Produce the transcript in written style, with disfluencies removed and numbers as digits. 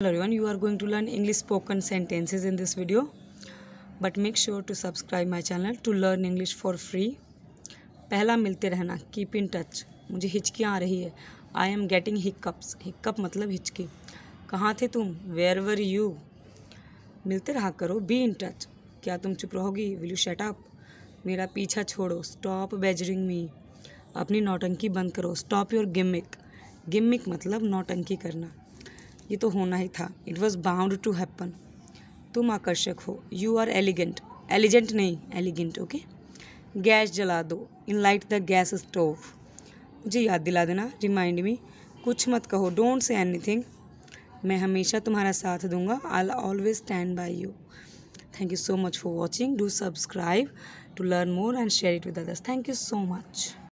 Hello everyone, you are going to learn English spoken sentences in this video, but make sure to subscribe my channel to learn English for free. पहला मिलते रहना, keep in touch. मुझे हिचकियाँ आ रही है. I am getting hiccups. Hiccup मतलब हिचकी. कहाँ थे तुम? Where were you? मिलते रहा करो, be in touch. क्या तुम चुप रहोगी? Will you shut up? मेरा पीछा छोड़ो, stop badgering me. अपनी नौटंकी बंद करो, stop your gimmick. Gimmick मतलब नौटंकी करना. ये तो होना ही था. It was bound to happen. तुम आकर्षक हो. You are elegant. एलिजेंट नहीं, एलिगेंट. ओके. गैस जला दो. Enlight the gas stove. मुझे याद दिला देना, रिमाइंड मी. कुछ मत कहो, डोंट से एनीथिंग. मैं हमेशा तुम्हारा साथ दूंगा. I will always stand by you. Thank you so much for watching. Do subscribe to learn more and share it with others. Thank you so much.